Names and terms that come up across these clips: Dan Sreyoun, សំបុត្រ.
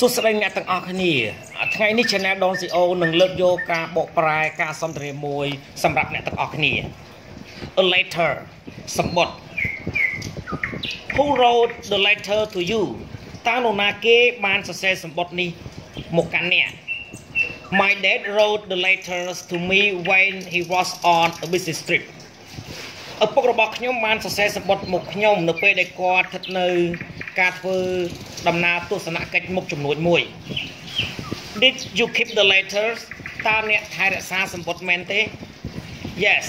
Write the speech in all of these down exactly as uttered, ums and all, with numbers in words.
សួស្តីអ្នកទាំងអស់គ្នាថ្ងៃនេះ Channel Dan Sreyoun នឹងលើកយកការបកប្រែការសន្ទនាមួយសម្រាប់អ្នកទាំងអស់គ្នា A letter សម្បត្តិ Who wrote the letter to you តើនរណាគេបានសរសេរសម្បត្តិនេះមកកាន់អ្នក My dad wrote the letters to me when he was on a business trip ឪពុករបស់ខ្ញុំបានសរសេរសម្បត្តិមកខ្ញុំនៅពេលដែលគាត់ស្ថិតនៅការធ្វើដំណើរទស្សនកិច្ចមុខចំនួន មួយ Did you keep the letters តើអ្នកថែរក្សាសម្បត្តិមែនទេ Yes,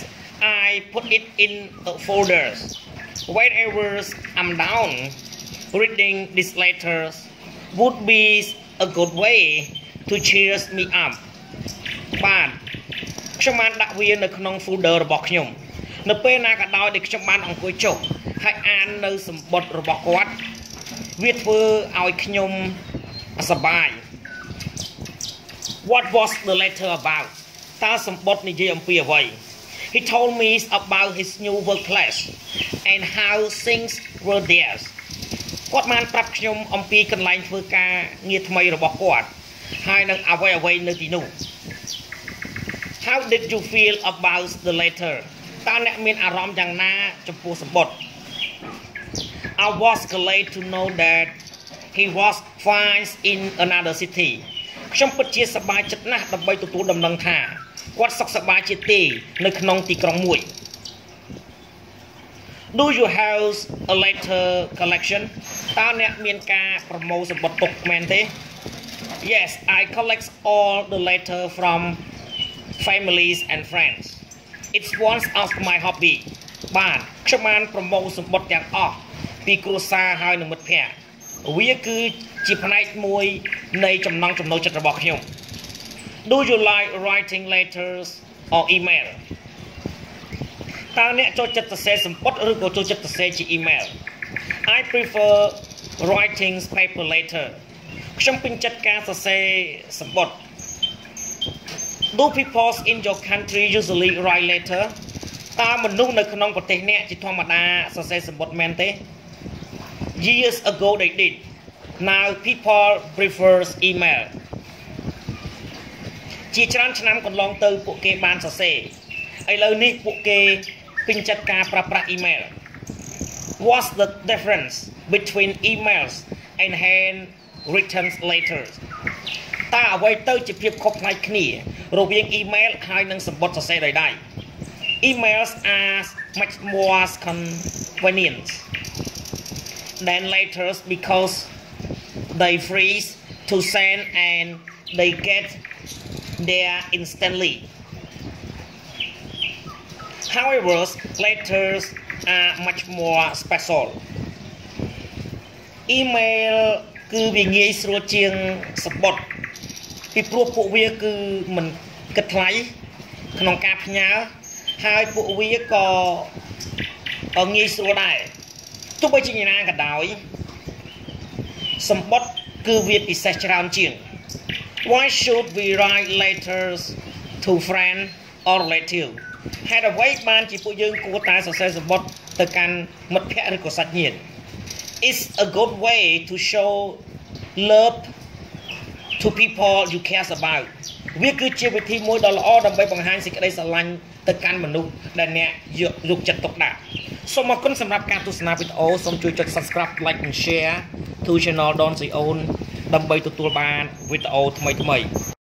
I put it in a folder. Whenever I'm down, reading these letters would be a good way to cheer me up. បាទខ្ញុំបានដាក់វានៅក្នុង folder របស់ខ្ញុំ នៅពេលណាក៏ដោយដែលខ្ញុំបានអង្គុយចុះហើយអាននៅសម្បត្តិរបស់គាត់វាធ្វើឲ្យខ្ញុំសប្បាយ What was the letter about តើសម្បត្តិនិយាយអំពីអ្វី He told me about his new workplace and how things were there គាត់បានប្រាប់ខ្ញុំអំពីកន្លែងធ្វើការងារថ្មីរបស់គាត់ ហើយនឹងអ្វីអ្វីនៅទីនោះ How did you feel about the letter តើអ្នកមានអារម្មណ៍យ៉ាងណាចំពោះសម្បត្តិ I was glad to know that he was fine in another city ខ្ញុំពិតជាសប្បាយចិត្តណាស់ដើម្បីទទួលដំណឹងថាគាត់សុខសប្បាយជាទីនៅក្នុងទីក្រុងមួយ Do you have a letter collection តើអ្នកមានការប្រមូលសម្បត្តិទុកមែនទេ Yes, I collect all the letter from families and friends. It's one of my hobby. បាទខ្ញុំបានប្រមូលសម្បត្តិទាំងអស់ពីគ្រួសារហើយនិងមិត្តភ័ក្តិវាគឺជាផ្នែកមួយនៃចំណង់ចំណូលចិត្តរបស់ខ្ញុំ Do you like writing letters or email តើអ្នកចូលចិត្តសរសេរសម្បត្តិឬក៏ចូលចិត្តសរសេរជាអ៊ីមែល I prefer writing paper letter ខ្ញុំពេញចិត្តការសរសេរសម្បត្តិ Do people in your country usually write letter តើមនុស្សនៅក្នុងប្រទេសអ្នកជាធម្មតាសរសេរសម្បត្តិមែនទេ Years ago they did. Now people prefers email ជាច្រើនឆ្នាំកន្លងទៅពួកគេបានសរសេរឥឡូវនេះពួកគេពេញចិត្តការប្រើប្រាស់ email What's the difference between emails and handwritten letters តើអ្វីទៅជាភាពខុសផ្នែកគ្នារវាង email ហើយនិងសម្បត្តិសរសេរដោយដៃ Emails are much more convenient than letters because they free to send and they get there instantly. However, letters are much more special. Email គឺវាងាយស្រួលជាងសម្បត្តិ ពីព្រោះពួកវាគឺមិនគិតថ្លៃក្នុងការផ្ញើហើយពួកវាក៏ងាយស្រួលដែរទោះបីជាយ៉ាងណាក៏ដោយសម្បត្តិគឺវាពិសេសច្រើនជាង Why should we write letters to friend or relative ហេតុអ្វីបានជាពួកយើងគួរតែសរសេរសម្បត្តិទៅកាន់មិត្តភ័ក្តិឬក៏សាច់ញាតិ It's a good way to show love to people you cares about វាគឺជាវិធីមួយដ៏ល្អដើម្បីបង្ហាញសេចក្តីស្រឡាញ់ទៅកាន់មនុស្សដែលអ្នកយកចិត្តទុកដាក់ សូម អរគុណសម្រាប់ការទស្សនាវីដេអូ សូមជួយចុច Subscribe Like និង Share to Channel Dan Sreyoun ដើម្បីទទួលបានវីដេអូថ្មីៗ